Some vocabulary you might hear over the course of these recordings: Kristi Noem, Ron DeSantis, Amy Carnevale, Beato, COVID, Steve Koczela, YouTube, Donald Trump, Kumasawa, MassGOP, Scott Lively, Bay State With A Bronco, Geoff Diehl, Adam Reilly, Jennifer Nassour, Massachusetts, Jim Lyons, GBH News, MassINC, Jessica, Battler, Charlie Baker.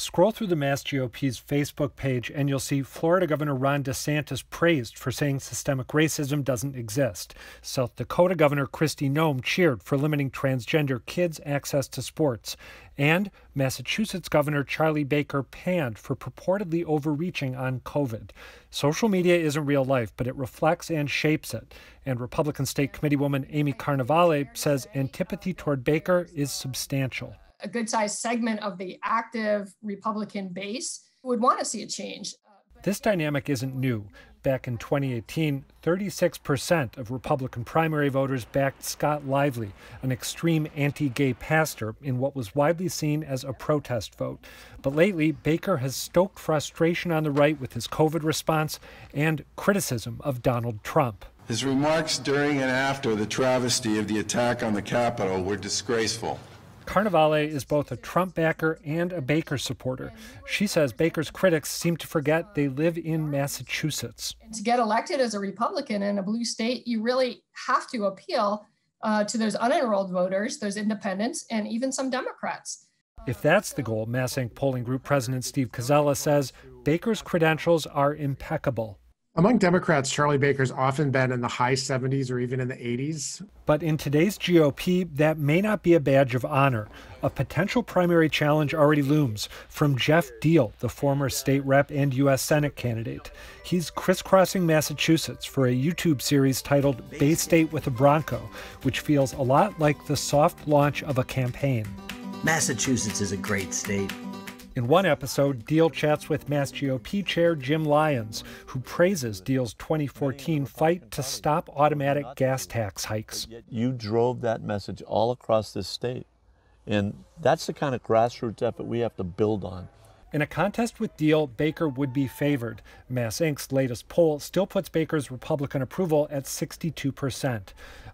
Scroll through the Mass GOP's Facebook page and you'll see Florida Governor Ron DeSantis praised for saying systemic racism doesn't exist. South Dakota Governor Kristi Noem cheered for limiting transgender kids' access to sports. And Massachusetts Governor Charlie Baker panned for purportedly overreaching on COVID. Social media isn't real life, but it reflects and shapes it. And Republican State Committeewoman Amy Carnevale says antipathy toward Baker is substantial. A good-sized segment of the active Republican base would want to see a change. This dynamic isn't new. Back in 2018, 36% of Republican primary voters backed Scott Lively, an extreme anti-gay pastor, in what was widely seen as a protest vote. But lately, Baker has stoked frustration on the right with his COVID response and criticism of Donald Trump. His remarks during and after the travesty of the attack on the Capitol were disgraceful. Carnevale is both a Trump backer and a Baker supporter. She says Baker's critics seem to forget they live in Massachusetts. To get elected as a Republican in a blue state, you really have to appeal to those unenrolled voters, those independents, and even some Democrats. If that's the goal, MassINC polling group president Steve Koczela says Baker's credentials are impeccable. Among Democrats, Charlie Baker's often been in the high 70s or even in the 80s. But in today's GOP, that may not be a badge of honor. A potential primary challenge already looms from Geoff Diehl, the former state rep and U.S. Senate candidate. He's crisscrossing Massachusetts for a YouTube series titled Bay State With A Bronco, which feels a lot like the soft launch of a campaign. Massachusetts is a great state. In one episode, Diehl chats with Mass GOP Chair Jim Lyons, who praises Diehl's 2014 fight to stop automatic gas tax hikes. You drove that message all across this state, and that's the kind of grassroots effort we have to build on. In a contest with Diehl, Baker would be favored. MassINC's latest poll still puts Baker's Republican approval at 62%.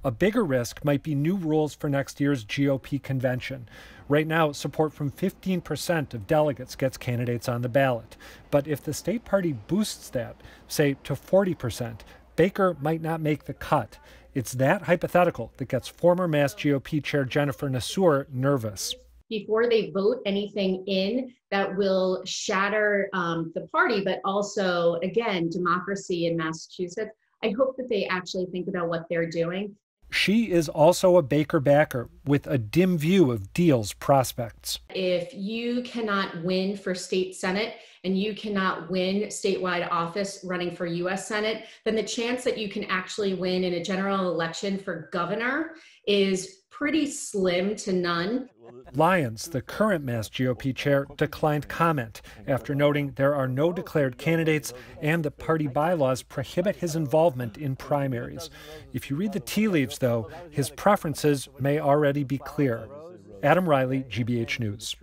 A bigger risk might be new rules for next year's GOP convention. Right now, support from 15% of delegates gets candidates on the ballot. But if the state party boosts that, say, to 40%, Baker might not make the cut. It's that hypothetical that gets former Mass GOP Chair Jennifer Nassour nervous. Before they vote anything in that will shatter the party, but also, again, democracy in Massachusetts, I hope that they actually think about what they're doing. She is also a Baker backer with a dim view of Diehl's prospects. If you cannot win for state senate and you cannot win statewide office running for U.S. Senate, then the chance that you can actually win in a general election for governor is pretty slim to none. Lyons, the current Mass GOP chair, declined comment after noting there are no declared candidates and the party bylaws prohibit his involvement in primaries. If you read the tea leaves, though, his preferences may already be clear. Adam Reilly, GBH News.